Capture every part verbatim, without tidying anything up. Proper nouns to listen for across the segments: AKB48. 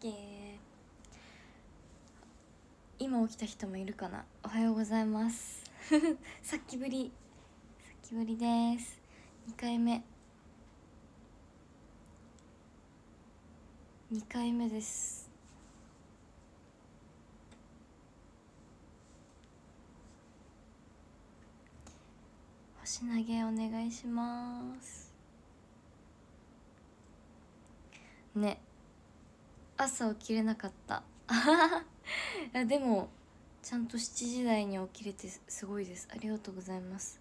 け。今起きた人もいるかな。おはようございますさっきぶりさっきぶりですにかいめにかいめです。星投げお願いしますね。朝起きれなかったでもちゃんとしちじ台に起きれてすごいです。ありがとうございます。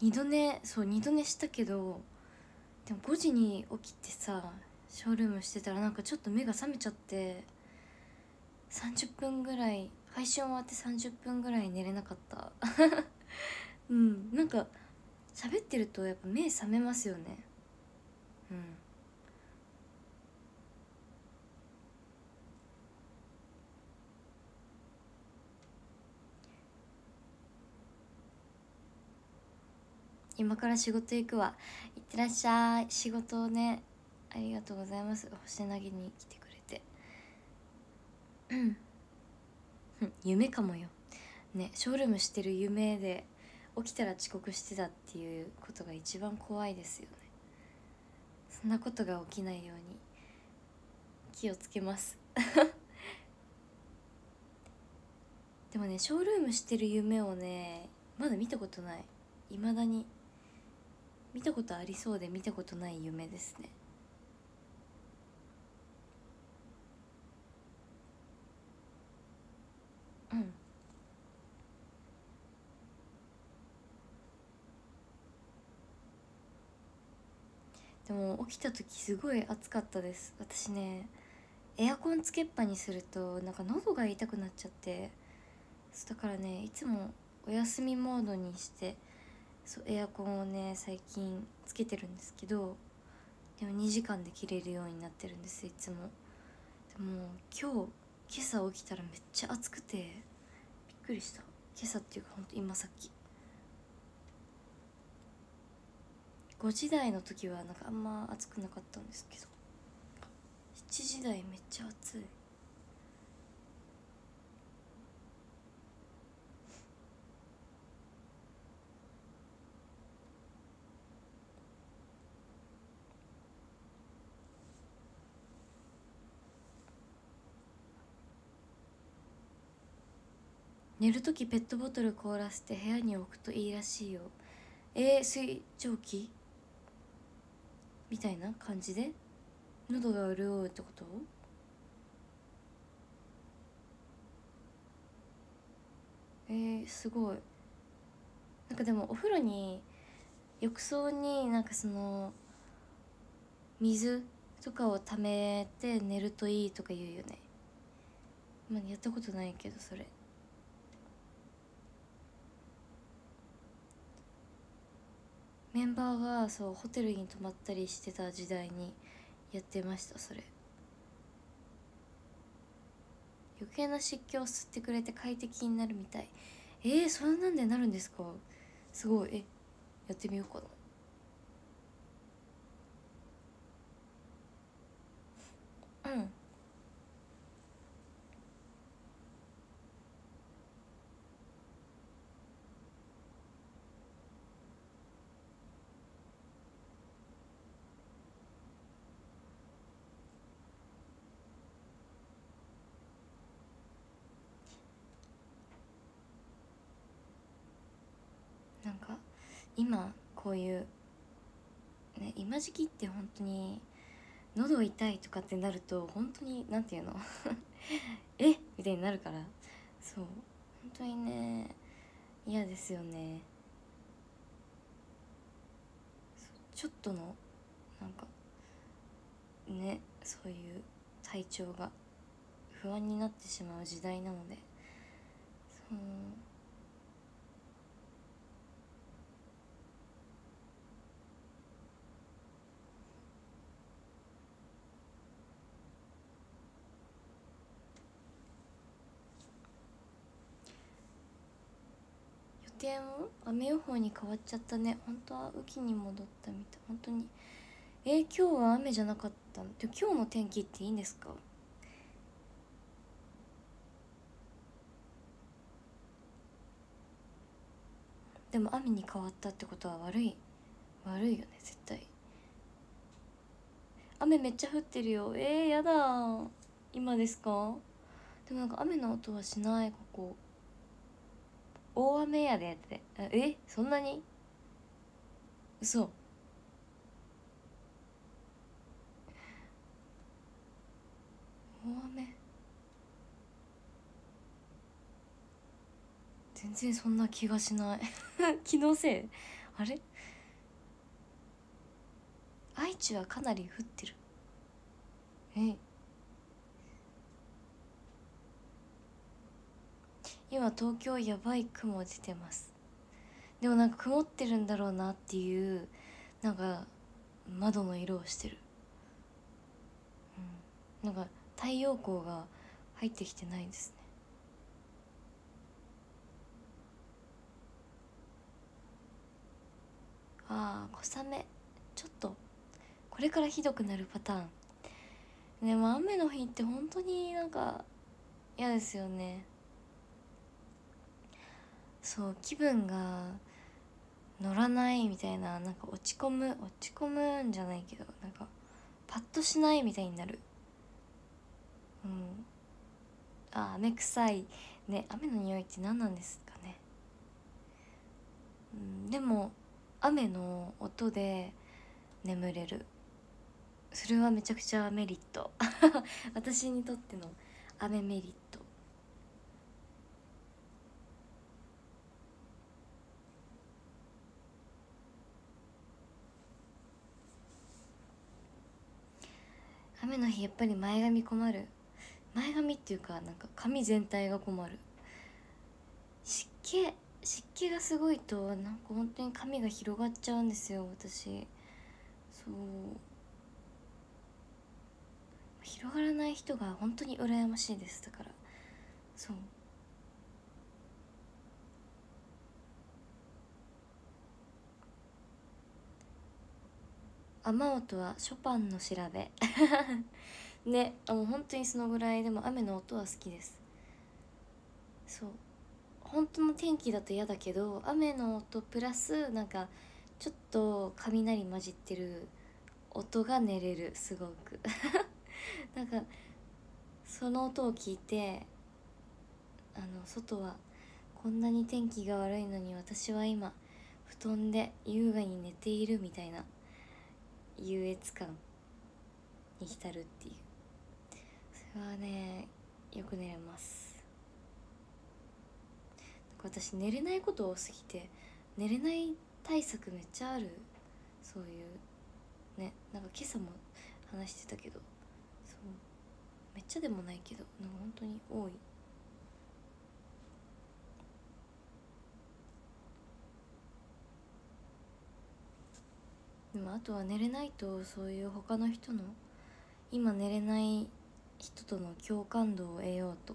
二度寝、そう二度寝したけど、でもごじに起きてさ、ショールームしてたらなんかちょっと目が覚めちゃって、さんじゅっぷんぐらい、配信終わってさんじゅっぷんぐらい寝れなかったうん、なんか喋ってるとやっぱ目覚めますよね。うん、今から仕事行くわ。いってらっしゃい。仕事をね、ありがとうございます。星投げに来てくれてうん夢かもよね。ショールームしてる夢で起きたら遅刻してたっていうことが一番怖いですよね。そんなことが起きないように気をつけますでもね、ショールームしてる夢をね、まだ見たことない。いまだに見たことありそうで見たことない夢ですね。うん。でも起きた時すごい暑かったです。私ね、エアコンつけっぱにするとなんか喉が痛くなっちゃって、だからね、いつもお休みモードにして、そうエアコンをね最近つけてるんですけど、でもにじかんで切れるようになってるんです、いつも。でも今日今朝起きたらめっちゃ暑くてびっくりした。今朝っていうかほんと今さっき。ごじ台の時はなんかあんま暑くなかったんですけど、しちじ台めっちゃ暑い。寝る時ペットボトル凍らせて部屋に置くといいらしいよ。えー、水蒸気みたいな感じで喉が潤うってこと？えー、すごい。なんかでもお風呂に、浴槽になんかその水とかを溜めて寝るといいとか言うよね。まあやったことないけどそれ。メンバーがそうホテルに泊まったりしてた時代にやってましたそれ。余計な湿気を吸ってくれて快適になるみたい。えー、そんなんでなるんですか。すごい。え、やってみようかな。うん、今こういうね、今時期って本当に喉痛いとかってなると本当になんていうのえみたいになるから、そう本当にね嫌ですよね。ちょっとのなんかね、そういう体調が不安になってしまう時代なので、そう楽天雨予報に変わっちゃったね。本当は雨季に戻ったみたい。本当にえー、今日は雨じゃなかったの？で、今日の天気っていいんですか？でも雨に変わったってことは悪い悪いよね、絶対。雨めっちゃ降ってるよ。えー、やだー。今ですか？でもなんか雨の音はしない、ここ。大雨やでって。え、そんなに？嘘。大雨。全然そんな気がしない。気のせい？あれ？愛知はかなり降ってる。え、今東京やばい雲出てます。でもなんか曇ってるんだろうなっていう、なんか窓の色をしてる、うん、なんか太陽光が入ってきてないですね。ああ、小雨ちょっとこれからひどくなるパターン。でも雨の日って本当になんか嫌ですよね。そう気分が乗らないみたいな、なんか落ち込む落ち込むんじゃないけど、なんかパッとしないみたいになる。うん、あ、雨臭いね。雨の匂いって何なんですかね。うん、でも雨の音で眠れる、それはめちゃくちゃメリット。私にとっての雨メリット。雨の日やっぱり前髪困る。前髪っていうか、なんか髪全体が困る。湿気湿気がすごいと、なんか本当に髪が広がっちゃうんですよ、私。そう広がらない人が本当に羨ましいです。だからそう、雨音はショパンの調べ。ね、もう本当にそのぐらい。でも雨の音は好きです。そう本当の天気だと嫌だけど、雨の音プラスなんかちょっと雷混じってる音が寝れる、すごく。なんかその音を聞いて、あの外はこんなに天気が悪いのに私は今布団で優雅に寝ているみたいな優越感に浸るっていう、それはねよく寝れます。なんか私寝れないこと多すぎて、寝れない対策めっちゃある。そういうね、なんか今朝も話してたけど、そうめっちゃでもないけど、なんか本当に多い。でもあとは寝れないと、そういう他の人の今寝れない人との共感度を得ようと、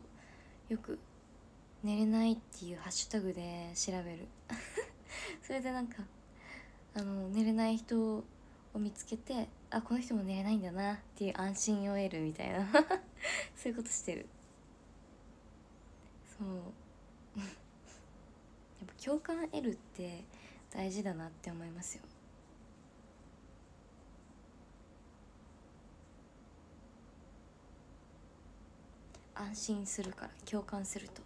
よく寝れないっていうハッシュタグで調べる。それでなんかあの寝れない人を見つけて、あ、この人も寝れないんだなっていう安心を得るみたいな。そういうことしてる。そうやっぱ共感得るって大事だなって思いますよ。安心するから、共感すると。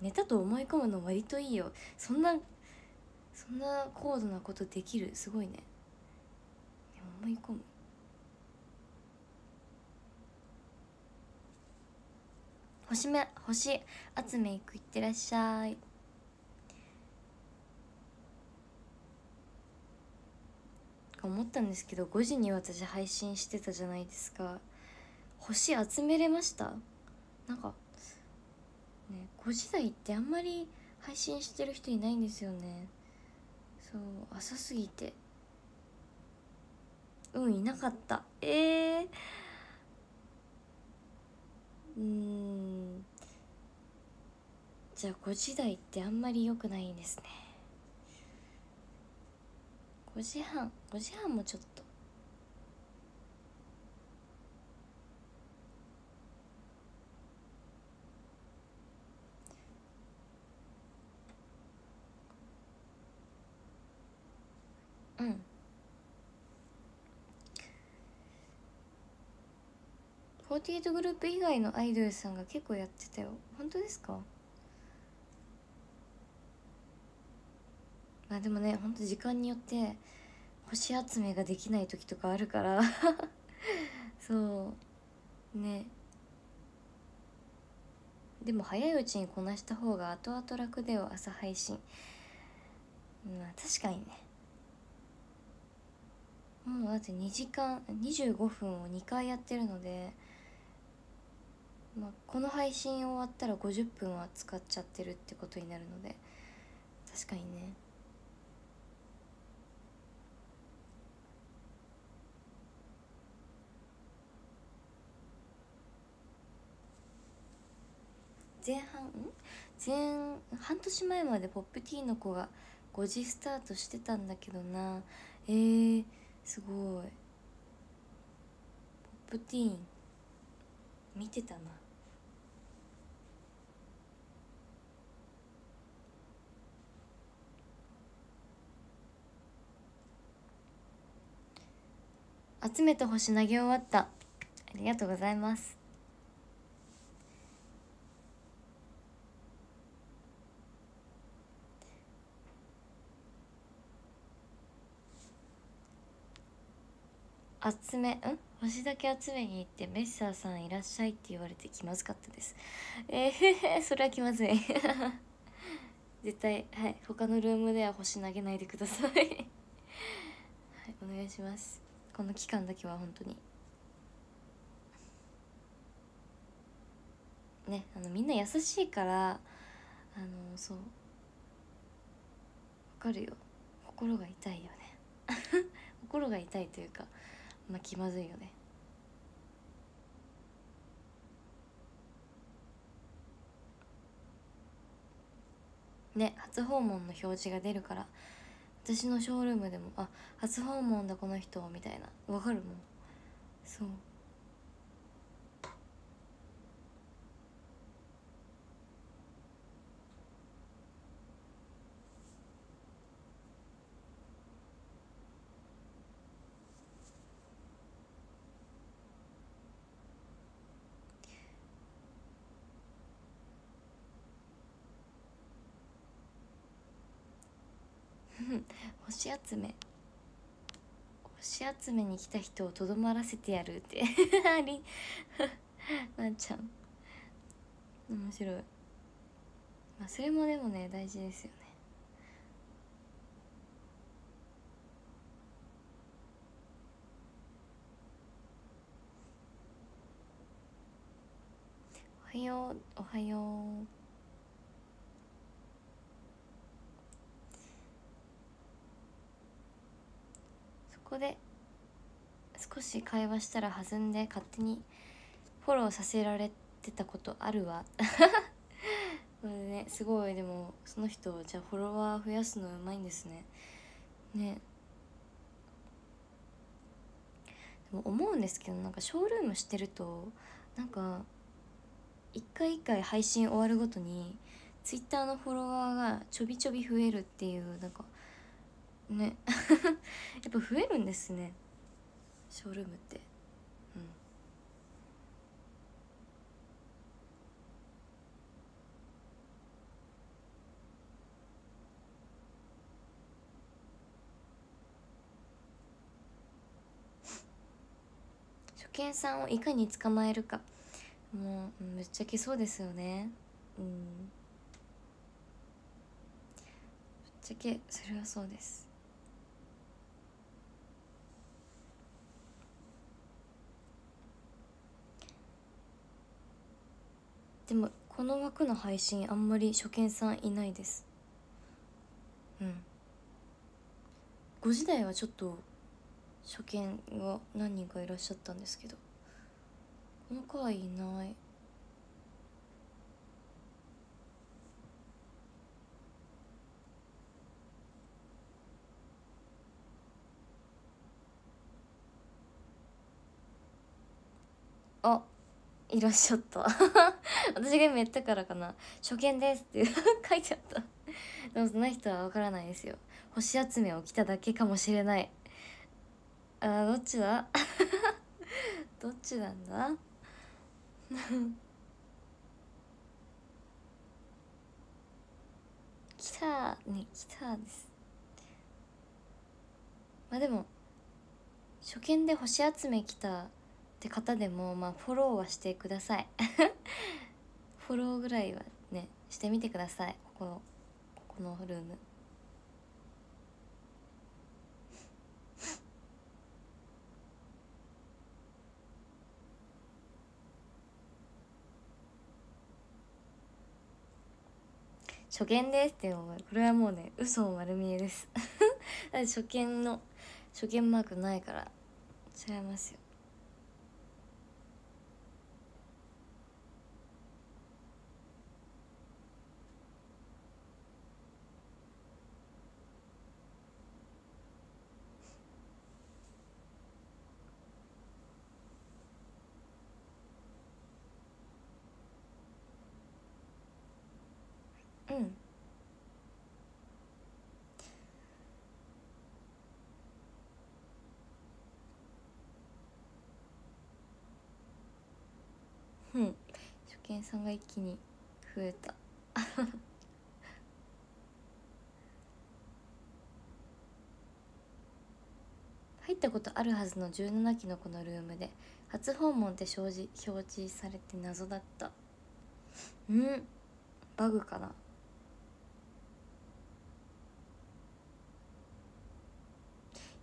寝たと思い込むの割といいよ。そんなそんな高度なことできる、すごいね。でも思い込む。星め星集めいく、いってらっしゃい。思ったんですけど、ごじに私配信してたじゃないですか。星集めれました？なんかね、ごじ台ってあんまり配信してる人いないんですよね。そう、朝すぎてうんいなかった。えー、うーんじゃあごじだいってあんまり良くないんですね。ごじはん、ごじはんもちょっとうんフォーティーエイトグループ以外のアイドルさんが結構やってたよ。本当ですか？まあでもね、ほんと時間によって星集めができない時とかあるからそうね。でも早いうちにこなした方が後々楽だよ。朝配信、まあ確かにね。もうだってにじかんにじゅうごふんをにかいやってるので、まあ、この配信終わったらごじゅっぷんは使っちゃってるってことになるので、確かにね。前半ん前半年前までポップティーの子がごじスタートしてたんだけどな。えー、すごい。ポップティーン見てたな。集めた星投げ終わった。ありがとうございます。集めん星だけ集めに行ってメッサーさんいらっしゃいって言われて気まずかったです。えー、それは気まずい絶対はい他のルームでは星投げないでくださいはいお願いします。この期間だけは本当にね、あのみんな優しいから、あのそうわかるよ。心が痛いよね心が痛いというか、まあ、気まずいよね。ね、初訪問の表示が出るから、私のショールームでも「あ、初訪問だこの人」みたいな、わかるもん。そう星集め星集めに来た人をとどまらせてやるってありなんちゃん面白い。まあそれもでもね大事ですよね。おはようおはよう。ここで少し会話したら弾んで勝手にフォローさせられてたことあるわこれね、すごい。でもその人じゃあフォロワー増やすのうまいんですね。ねでも思うんですけど、なんかショールームしてるとなんか一回一回配信終わるごとにツイッターのフォロワーがちょびちょび増えるっていう、なんかねやっぱ増えるんですね、ショールームって。うん初見さんをいかに捕まえるか、もうぶっちゃけそうですよね。うんぶっちゃけそれはそうです。でもこの枠の配信あんまり初見さんいないです。うんごじだいはちょっと初見が何人かいらっしゃったんですけど、この回いない。あ、いらっしゃった私が今言ったからかな、初見ですって書いてあったでもそんな人は分からないですよ。星集めを着ただけかもしれない。あー、どっちだどっちなんだ来たね、来たです。まあでも初見で星集め来たって方でも、まあフォローはしてくださいフォローぐらいはねしてみてください。ここのここのルーム初見ですっていうのが、これはもうね嘘を丸見えです初見の初見マークないから違いますよ。うん、うん、初見さんが一気に増えた入ったことあるはずのじゅうななきのこのルームで初訪問って表示、表示されて謎だった。うん、バグかな。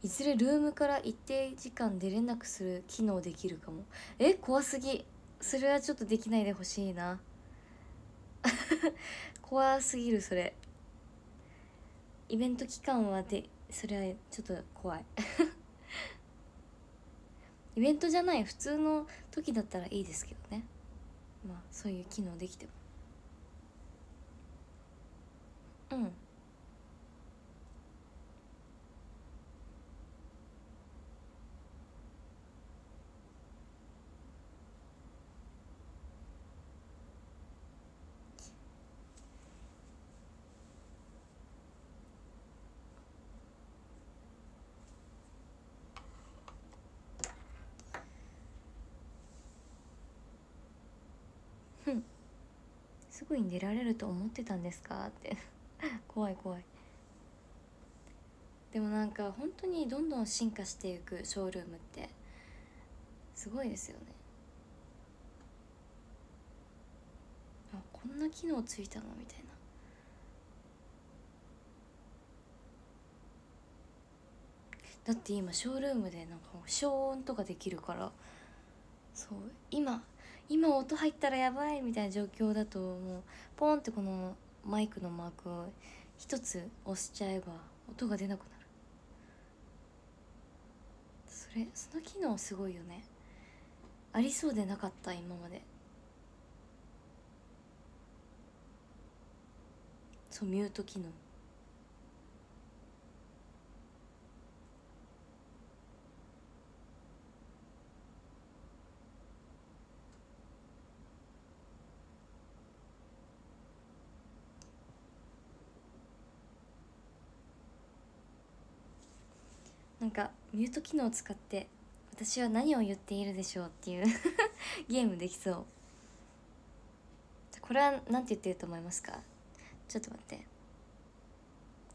いずれルームから一定時間出れなくする機能できるかも。え、怖すぎ。それはちょっとできないでほしいな怖すぎる。それイベント期間はで、それはちょっと怖いイベントじゃない普通の時だったらいいですけどね。まあそういう機能できても、うん、すぐに出られると思ってたんですかって怖い怖い。でもなんか本当にどんどん進化していくショールームってすごいですよね。あ、こんな機能ついたのみたいな。だって今ショールームでなんか消音とかできるから、そう今今音入ったらやばいみたいな状況だと、もうポンってこのマイクのマークを一つ押しちゃえば音が出なくなる。それ、その機能すごいよね。ありそうでなかった今まで。そう、ミュート機能。なんかミュート機能を使って私は何を言っているでしょうっていうゲームできそう。これはなんて言ってると思いますか？ちょっと待って、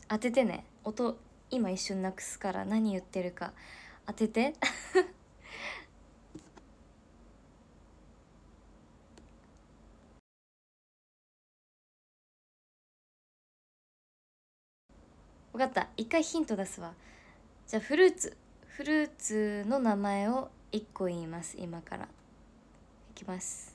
当ててね。音今一瞬なくすから何言ってるか当てて分かった、一回ヒント出すわ。じゃあフルーツ、フルーツの名前をいっこ言います。今からいきます。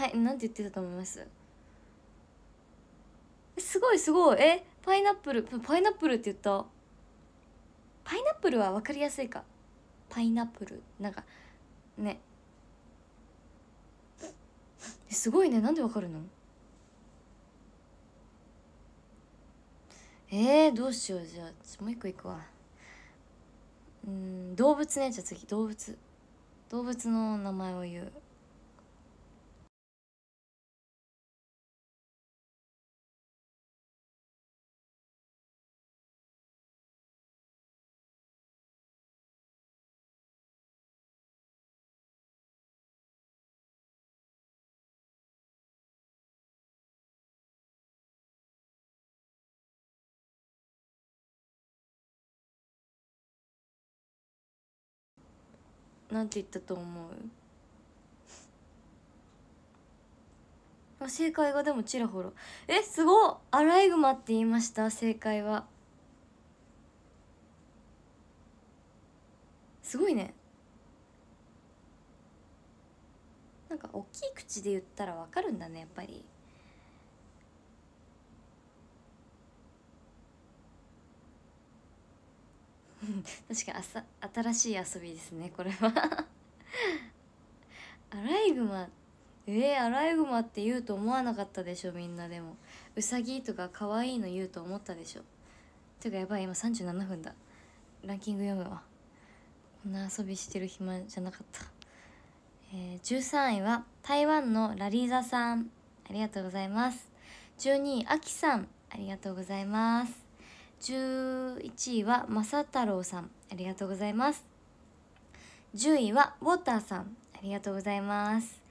はい、なんて言ってたと思います？すごいすごい。え、パイナップル、パイナップルって言った。パイナップルは分かりやすいか。パイナップルなんかね、え、すごいね。なんで分かるの？えー、どうしよう。じゃあもう一個いくわ。うん、動物ね。じゃあ次、動物動物の名前を言う。なんて言ったと思う？正解がでもちらほら。え、すごっ。アライグマって言いました。正解はすごいね。なんか大きい口で言ったらわかるんだね、やっぱり。確かにあさ新しい遊びですね、これは。アライグマ、えー、アライグマって言うと思わなかったでしょみんな。でもウサギとか可愛いの言うと思ったでしょ。てかやばい、今さんじゅうななふんだ。ランキング読むわ。こんな遊びしてる暇じゃなかった。えー、じゅうさんいは台湾のラリーザさん、ありがとうございます。じゅうにいアキさん、ありがとうございます。じゅういちいはまさたろうさん、ありがとうございます。じゅういはウォーターさん、ありがとうございます。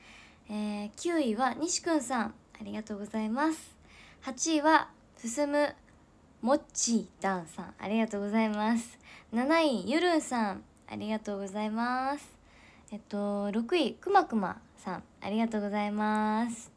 えー、きゅういはにしくんさん、ありがとうございます。はちいはすすむもっちだんさん、ありがとうございます。なないゆるんさん、ありがとうございます。えっとろくいくまくまさん、ありがとうございます。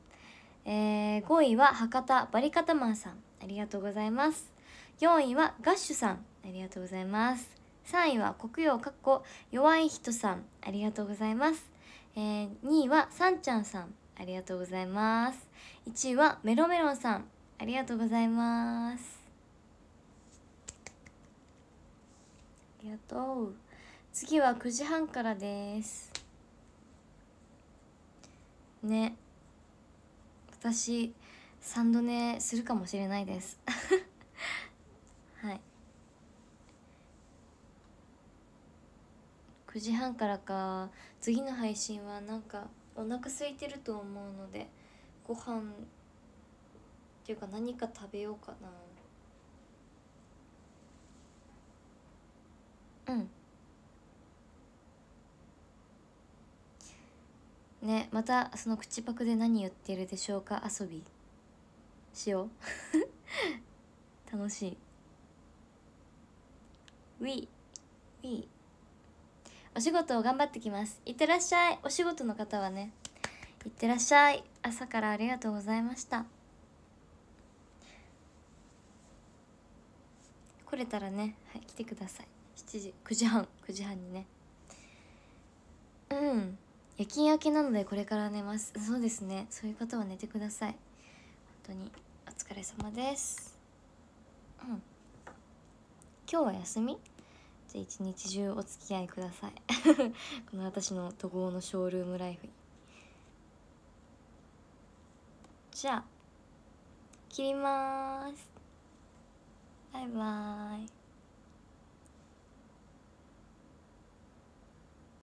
えー、ごいは博多バリカタマンさん、ありがとうございます。よんいはガッシュさん、ありがとうございます。さんいは黒曜かっこ弱い人さん、ありがとうございます。えー、にいはさんちゃんさん、ありがとうございます。いちいはメロメロンさん、ありがとうございます。ありがとう。次はくじはんからですね。私サンドネするかもしれないです。はい、くじはんからか。次の配信はなんかお腹空いてると思うので、ご飯っていうか何か食べようかな。うんね。またその口パクで何言ってるでしょうか遊びしよう。楽しい。ウィウィお仕事を頑張ってきます。いってらっしゃい。お仕事の方はね、いってらっしゃい。朝からありがとうございました。来れたらね、はい、来てください。しちじくじはんくじはんにね。うん、夜勤明けなのでこれから寝ます。そうですね、そういう方は寝てください。本当にお疲れ様です。うん、今日は休み。じゃあ一日中お付き合いください。この私の怒号のショールームライフに。じゃあ切ります。バイバイ。